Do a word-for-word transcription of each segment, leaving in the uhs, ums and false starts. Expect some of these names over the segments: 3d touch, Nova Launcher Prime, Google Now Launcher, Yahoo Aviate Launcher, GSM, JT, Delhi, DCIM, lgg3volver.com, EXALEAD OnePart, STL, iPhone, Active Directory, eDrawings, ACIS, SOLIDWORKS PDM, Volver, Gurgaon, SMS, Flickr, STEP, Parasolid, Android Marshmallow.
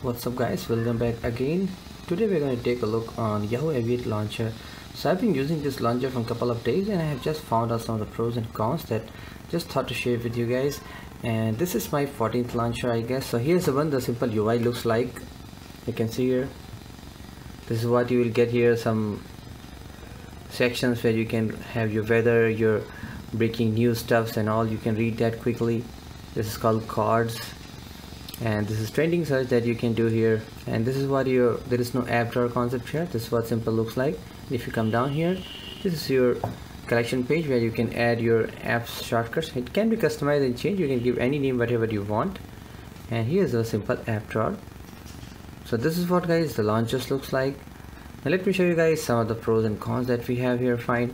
What's up guys, welcome back again. Today we're going to take a look on Yahoo Aviate Launcher. So I've been using this launcher for a couple of days and I have just found out some of the pros and cons that just thought to share with you guys. And this is my fourteenth launcher, I guess. So here's the one, the simple U I looks like. You can see here, this is what you will get here, some sections where you can have your weather, your breaking news stuffs and all. You can read that quickly. This is called cards, and this is trending search that you can do here. And this is what your, there is no app drawer concept here. This is what simple looks like. If you come down here, this is your collection page where you can add your apps shortcuts. It can be customized and changed. You can give any name, whatever you want. And here's a simple app drawer. So this is what guys the launchers looks like. Now let me show you guys some of the pros and cons that we have here. Fine.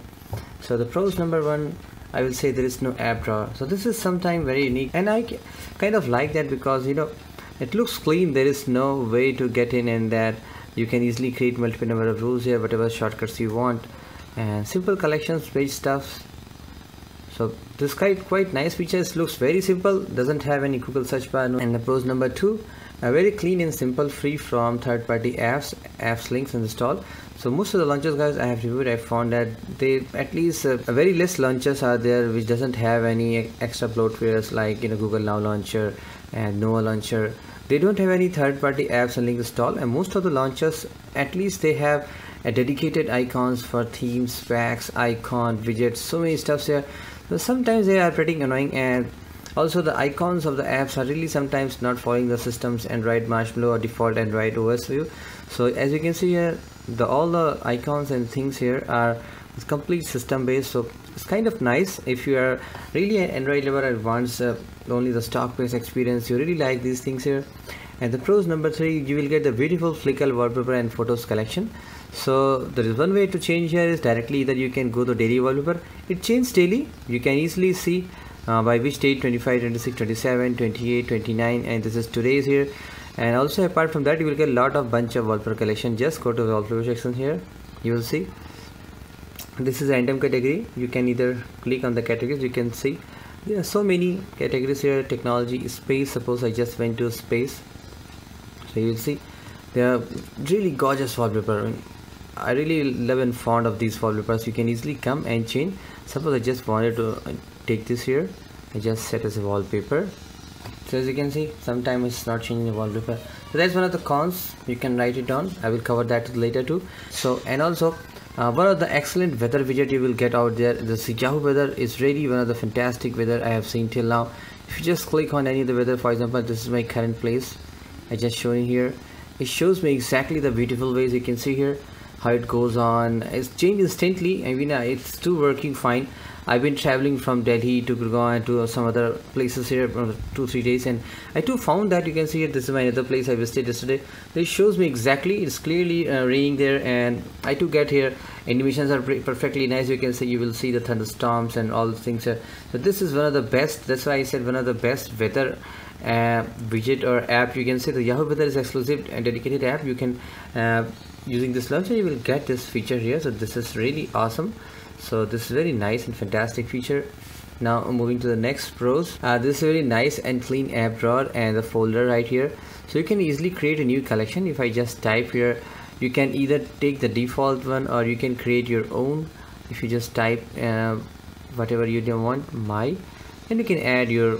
So the pros, number one, I will say there is no app drawer. So this is sometimes very unique, and I kind of like that because, you know, it looks clean. There is no way to get in, and that you can easily create multiple number of rules here, whatever shortcuts you want, and simple collections page stuffs. So this quite quite nice features, looks very simple, doesn't have any Google search bar. And the pros, number two, are very clean and simple, free from third-party apps, apps links installed. So most of the launchers guys I have reviewed, I found that they at least uh, very less launchers are there which doesn't have any extra bloatwares like, you know, Google Now Launcher and Nova Launcher. They don't have any third-party apps and links installed, and most of the launchers at least they have a dedicated icons for themes, packs, icon, widgets, so many stuffs here. So sometimes they are pretty annoying, and also the icons of the apps are really sometimes not following the system's Android Marshmallow or default Android O S view. So as you can see here, the all the icons and things here are complete system based. So it's kind of nice if you are really an Android lover and wants uh, only the stock based experience. You really like these things here. And the pros, number three, you will get the beautiful Flickr wallpaper and photos collection. So there is one way to change here is directly either you can go to daily wallpaper. It changes daily. You can easily see uh, by which date, twenty-five, twenty-six, twenty-seven, twenty-eight, twenty-nine, and this is today's here. And also apart from that, you will get a lot of bunch of wallpaper collection. Just go to the wallpaper section here. You will see this is a random category. You can either click on the categories. You can see there are so many categories here. Technology, space. Suppose I just went to space. So you will see they are really gorgeous wallpaper. I really love and fond of these wallpapers. You can easily come and change. Suppose I just wanted to take this here. I just set as a wallpaper. So as you can see, sometimes it's not changing the wallpaper. So that's one of the cons. You can write it down. I will cover that later too. So, and also uh, one of the excellent weather widget you will get out there. The Yahoo weather is really one of the fantastic weather I have seen till now. If you just click on any of the weather, for example, this is my current place. I just showing here. It shows me exactly the beautiful ways you can see here. How it goes on, it's changed instantly. I mean, it's still working fine. I've been traveling from Delhi to Gurgaon to some other places here for two three days, and I too found that you can see it. This is my other place I visited yesterday. This shows me exactly, it's clearly uh, raining there, and I too get here. Animations are perfectly nice. You can see, you will see the thunderstorms and all the things here. So this is one of the best, that's why I said one of the best weather uh, widget or app. You can see the Yahoo weather is exclusive and dedicated app. You can uh, using this launcher you will get this feature here. So this is really awesome. So this is very nice and fantastic feature. Now moving to the next pros, uh, this is a very nice and clean app drawer and the folder right here. So you can easily create a new collection. If I just type here, you can either take the default one or you can create your own. If you just type uh, whatever you don't want, my, and you can add your,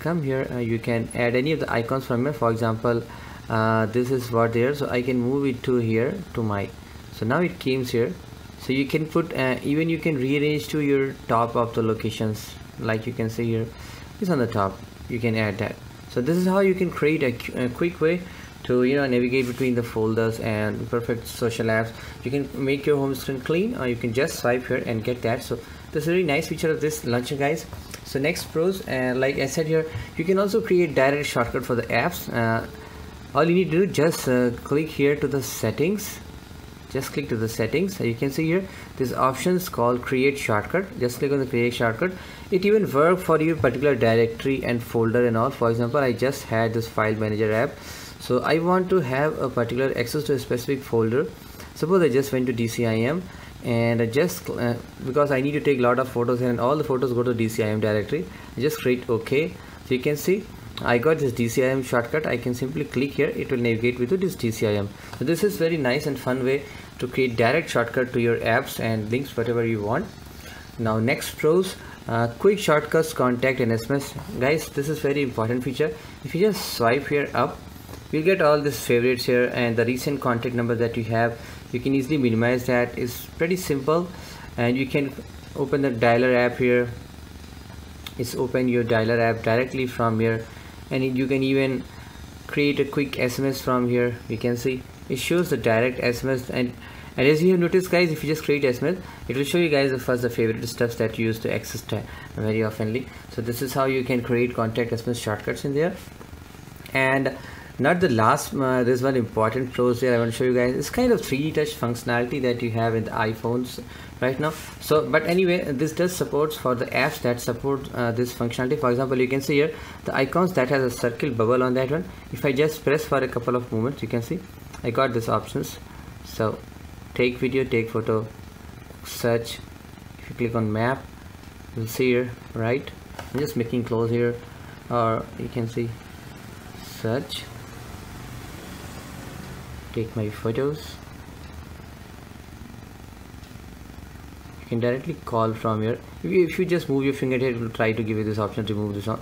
come here, uh, you can add any of the icons from here. For example, Uh, this is what there, so I can move it to here to my. So now it came here. So you can put uh, even you can rearrange to your top of the locations, like you can see here. It's on the top. You can add that. So this is how you can create a, a quick way to, you know, navigate between the folders and perfect social apps. You can make your home screen clean, or you can just swipe here and get that. So this is a really nice feature of this launcher, guys. So next pros, and uh, like I said here, you can also create direct shortcut for the apps. Uh, all you need to do, just uh, click here to the settings. Just click to the settings. So you can see here this option is called create shortcut. Just click on the create shortcut. It even works for your particular directory and folder and all. For example, I just had this file manager app, so I want to have a particular access to a specific folder. Suppose I just went to D C I M, and I just uh, because I need to take a lot of photos and all the photos go to D C I M directory, I just create OK. So you can see I got this D C I M shortcut. I can simply click here, it will navigate me to this D C I M. So this is very nice and fun way to create direct shortcut to your apps and links, whatever you want. Now next, pros, uh, quick shortcuts, contact and S M S. Guys, this is very important feature. If you just swipe here up, you'll get all these favorites here and the recent contact number that you have. You can easily minimize that. It's pretty simple, and you can open the dialer app here. It's open your dialer app directly from here, and you can even create a quick S M S from here. You can see it shows the direct S M S, and and as you have noticed, guys, if you just create S M S, it will show you guys the first the favorite stuff that you used to access very oftenly. So this is how you can create contact S M S shortcuts in there. And not the last, uh, there's one important pros there I want to show you guys. It's kind of three D touch functionality that you have in the iPhones right now. So, but anyway, this does supports for the apps that support uh, this functionality. For example, you can see here the icons that has a circle bubble on that one. If I just press for a couple of moments, you can see I got these options. So take video, take photo, search. If you click on map, you'll see here, right? I'm just making close here, or you can see search, take my photos. You can directly call from here. If you, if you just move your finger here, it will try to give you this option to move this on.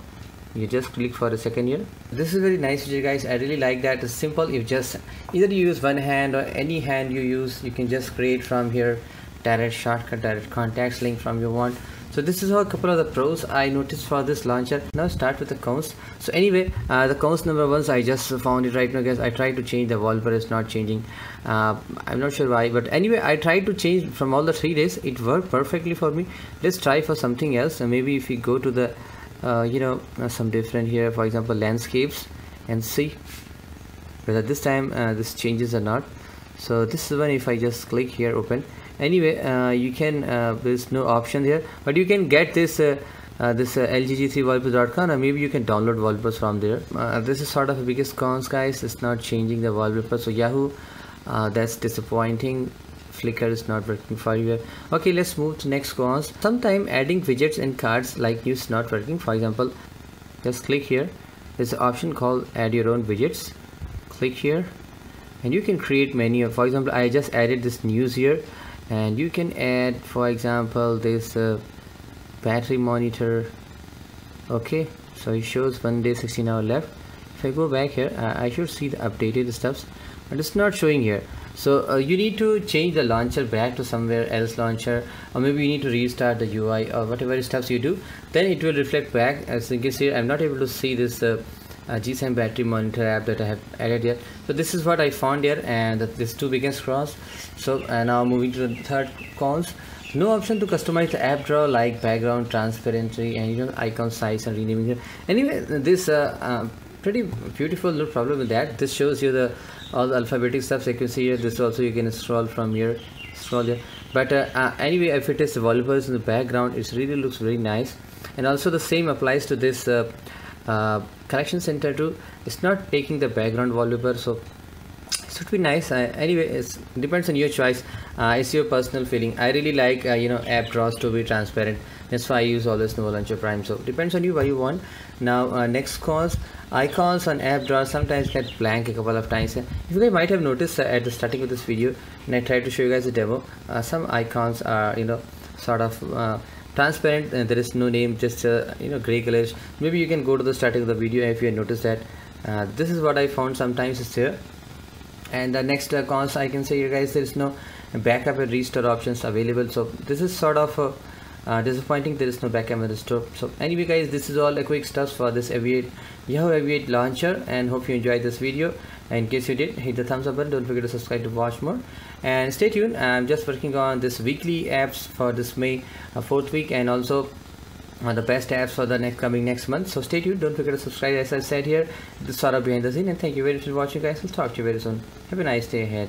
You just click for a second here. This is very nice feature, guys. I really like that. It's simple. You just either you use one hand or any hand you use, you can just create from here direct shortcut, direct contacts, link from your want. So this is how a couple of the pros I noticed for this launcher. Now start with the cons. So anyway, uh, the cons number one, I just found it right now, guys. I tried to change the Volver, it's not changing. Uh, I'm not sure why, but anyway, I tried to change from all the three days. It worked perfectly for me. Let's try for something else. And maybe if we go to the, uh, you know, uh, some different here, for example, landscapes, and see whether this time uh, this changes or not. So this is one, if I just click here, open. Anyway, uh, you can uh, there's no option here, but you can get this uh, uh, this uh, L G G three volver dot com, or maybe you can download Volver from there. Uh, this is sort of the biggest cons, guys. It's not changing the Volver. So Yahoo, uh, that's disappointing. Flickr is not working for you. Okay, let's move to next cons. Sometime adding widgets and cards like you is not working. For example, just click here. There's an option called add your own widgets. Click here, and you can create many. For example, I just added this news here. And you can add, for example, this uh, battery monitor. Okay, so it shows one day, sixteen hour left. If I go back here, uh, I should see the updated stuffs, but it's not showing here. So uh, you need to change the launcher back to somewhere else launcher, or maybe you need to restart the U I or whatever stuffs you do. Then it will reflect back. As you can see, I'm not able to see this uh, Uh, G S M battery monitor app that I have added here. So this is what I found here, and this two biggest cons. So uh, now moving to the third cons. No option to customize the app drawer like background, transparency, and you know, icon size and renaming. Anyway, this uh, uh, pretty beautiful little problem with that. This shows you the all the alphabetic stuff. So you can see here. This also you can scroll from here, scroll here. But uh, uh, anyway, if it is developers in the background, it really looks very nice. And also the same applies to this. Uh, uh correction center too. It's not taking the background Volver, so it should be nice. Uh, anyway, it depends on your choice. Uh, it's your personal feeling. I really like uh, you know, app draws to be transparent. That's why I use all this Nova Launcher Prime. So depends on you what you want. Now uh, next cause, icons on app draws sometimes get blank a couple of times. Uh, you guys might have noticed uh, at the starting of this video, and I tried to show you guys a demo. Uh, some icons are you know sort of. Uh, transparent, and there is no name, just uh, you know gray colors. Maybe you can go to the starting of the video if you notice that. Uh, this is what I found sometimes is here. And the next uh, cons I can say, you guys, there is no backup and restore options available. So this is sort of uh, uh, disappointing. There is no backup and restore. So anyway, guys, this is all the quick stuff for this Aviate Yahoo Aviate launcher, and hope you enjoyed this video. In case you did, hit the thumbs up button. Don't forget to subscribe to watch more, and stay tuned. I'm just working on this weekly apps for this May uh, fourth week, and also uh, the best apps for the next coming next month. So stay tuned. Don't forget to subscribe, as I said here. This is sort of behind the scene, and thank you very much for watching, guys. We'll talk to you very soon. Have a nice day ahead.